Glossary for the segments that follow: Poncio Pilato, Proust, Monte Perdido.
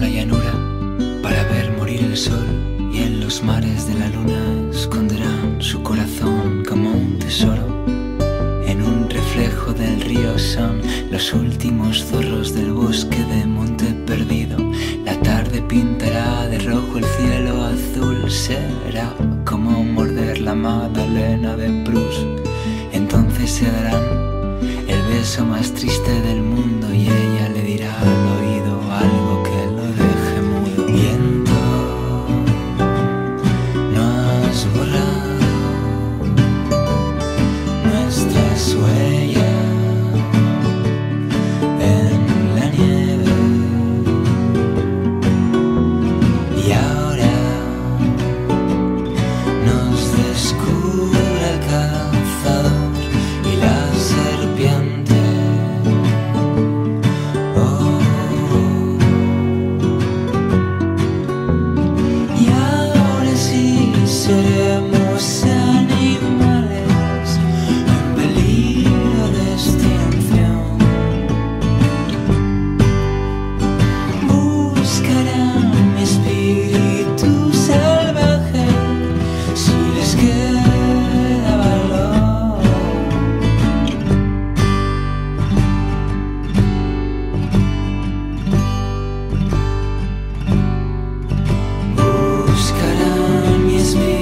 en la llanura para ver morir el sol, y en los mares de la luna esconderán su corazón como un tesoro. En un reflejo del río son los últimos zorros del bosque de Monte Perdido. La tarde pintará de rojo el cielo azul, será como morder la magdalena de Proust. Entonces se darán el beso más triste del mundo y ella le dirá al oído algo que lo deje mudo. Viento, no has borrado nuestras huellas. Seremos animales en peligro de extinción. Buscarán mi espíritu salvaje si les queda valor. Buscarán mi espíritu.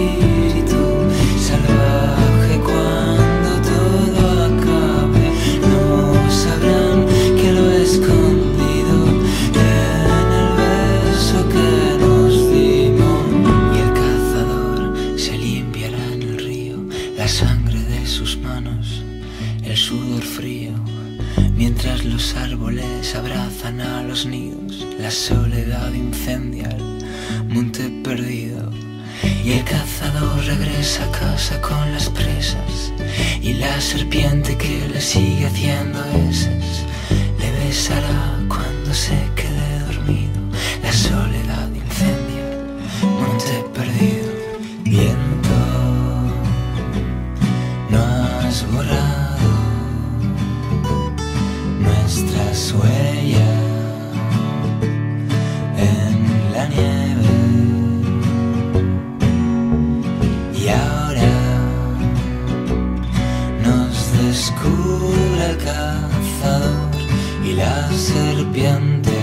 La sangre de sus manos, el sudor frío, mientras los árboles abrazan a los nidos. La soledad incendia el Monte Perdido, y el cazador regresa a casa con las presas, y la serpiente que le sigue haciendo heces le besará cuando se quede dormido. La soledad incendia el Monte Perdido. Viento, has borrado nuestras huellas en la nieve, y ahora nos descubre el cazador y la serpiente.